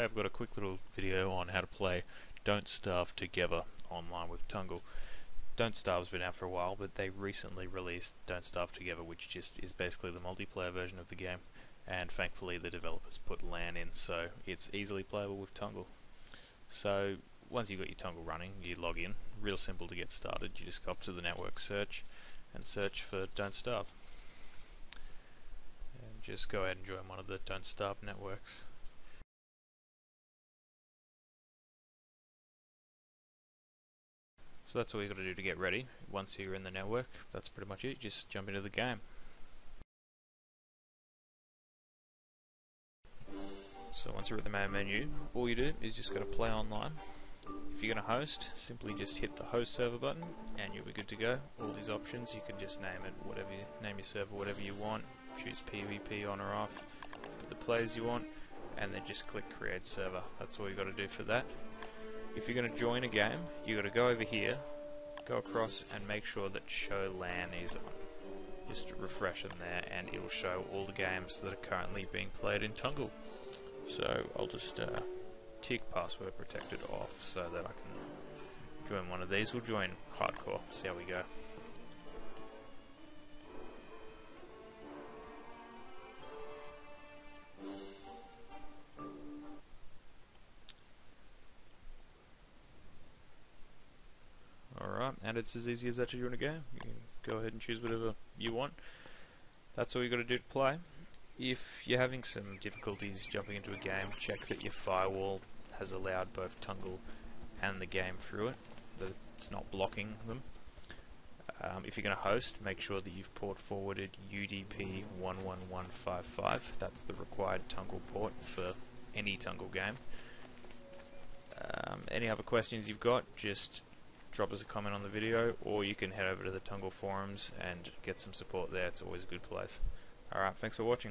today I've got a quick little video on how to play Don't Starve Together online with Tunngle. Don't Starve's been out for a while, but they recently released Don't Starve Together, which just is basically the multiplayer version of the game, and thankfully the developers put LAN in, so it's easily playable with Tunngle. So once you've got your Tunngle running, you log in. Real simple to get started. You just go up to the network search and search for Don't Starve. And just go ahead and join one of the Don't Starve networks. So that's all you've got to do to get ready. Once you're in the network, that's pretty much it. Just jump into the game. So once you're at the main menu, all you do is just go to play online. If you're going to host, simply just hit the host server button and you'll be good to go. All these options, you can just name it whatever you name your server, whatever you want. Choose PvP on or off, put the players you want, and then just click create server. That's all you got to do for that. If you're going to join a game, you got to go over here, go across, and make sure that show LAN is on. Just refresh in there and it will show all the games that are currently being played in Tunngle. So I'll just tick password protected off so that I can join one of these. We'll join hardcore, see how we go. Alright, and it's as easy as that to join a game. You can go ahead and choose whatever you want. That's all you got to do to play. If you're having some difficulties jumping into a game, check that your firewall has allowed both Tunngle and the game through it, that it's not blocking them. If you're going to host, make sure that you've port forwarded UDP 11155. That's the required Tunngle port for any Tunngle game. Any other questions you've got, just drop us a comment on the video, or you can head over to the Tunngle forums and get some support there. It's always a good place. Alright, thanks for watching.